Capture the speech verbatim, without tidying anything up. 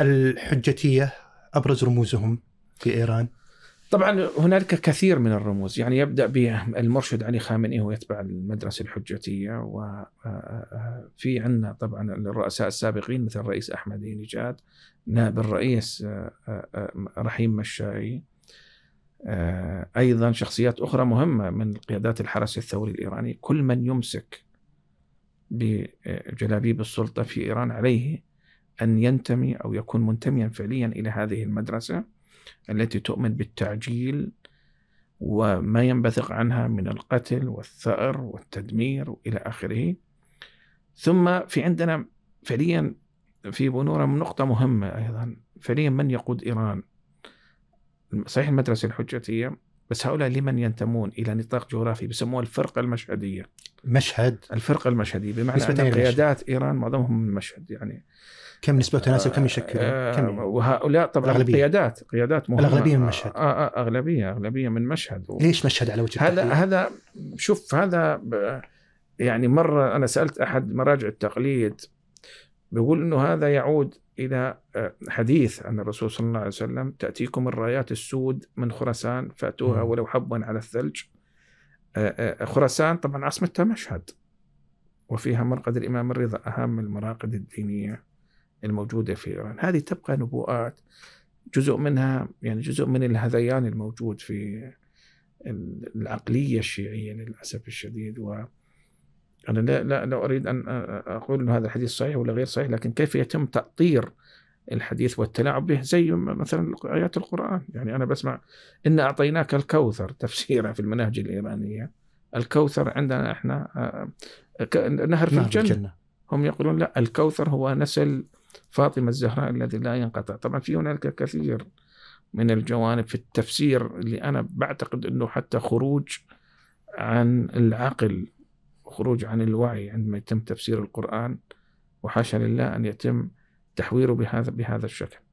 الحجتية أبرز رموزهم في إيران؟ طبعا هنالك كثير من الرموز، يعني يبدأ بالمرشد علي خامنئي هو يتبع المدرسة الحجتية، وفي عندنا طبعا الرؤساء السابقين مثل الرئيس احمدي نجاد، نائب الرئيس رحيم مشاي، ايضا شخصيات اخرى مهمة من قيادات الحرس الثوري الإيراني. كل من يمسك بجلابيب السلطة في إيران عليه ان ينتمي او يكون منتميا فعليا الى هذه المدرسة التي تؤمن بالتعجيل وما ينبثق عنها من القتل والثأر والتدمير إلى آخره. ثم في عندنا فعليا في بونورة نقطة مهمة أيضا، فعليا من يقود إيران؟ صحيح المدرسة الحجتية، بس هؤلاء لمن ينتمون؟ إلى نطاق جغرافي بسموه الفرقة المشهدية. مشهد؟ الفرقة المشهدية، بمعنى أن قيادات إيران معظمهم من المشهد. يعني كم نسبة تناسب كم يشكل؟ كم؟ وهؤلاء طبعا الأغلبية. قيادات قيادات مهمة. الأغلبية من مشهد. آه آه أغلبية أغلبية من مشهد. ليش مشهد على وجه هذا التحديد؟ هذا شوف هذا يعني مرة أنا سألت أحد مراجع التقليد بيقول إنه هذا يعود إلى حديث أن الرسول صلى الله عليه وسلم تأتيكم الرايات السود من خراسان فأتوها ولو حبوا على الثلج. خراسان طبعا عاصمتها مشهد، وفيها مرقد الإمام الرضا أهم المراقد الدينية الموجودة في إيران. هذه تبقى نبوءات، جزء منها يعني جزء من الهذيان الموجود في العقلية الشيعية للأسف الشديد. و أنا لا, لا, لا أريد أن أقول أن هذا الحديث صحيح ولا غير صحيح، لكن كيف يتم تأطير الحديث والتلاعب به، زي مثلا آيات القرآن. يعني أنا بسمع إن أعطيناك الكوثر، تفسيرها في المناهج الإيرانية الكوثر عندنا إحنا نهر في الجنة، هم يقولون لا الكوثر هو نسل فاطمة الزهراء الذي لا ينقطع. طبعا في هناك كثير من الجوانب في التفسير اللي أنا بعتقد أنه حتى خروج عن العقل، خروج عن الوعي عندما يتم تفسير القرآن، وحاشا لله أن يتم تحويره بهذا بهذا الشكل.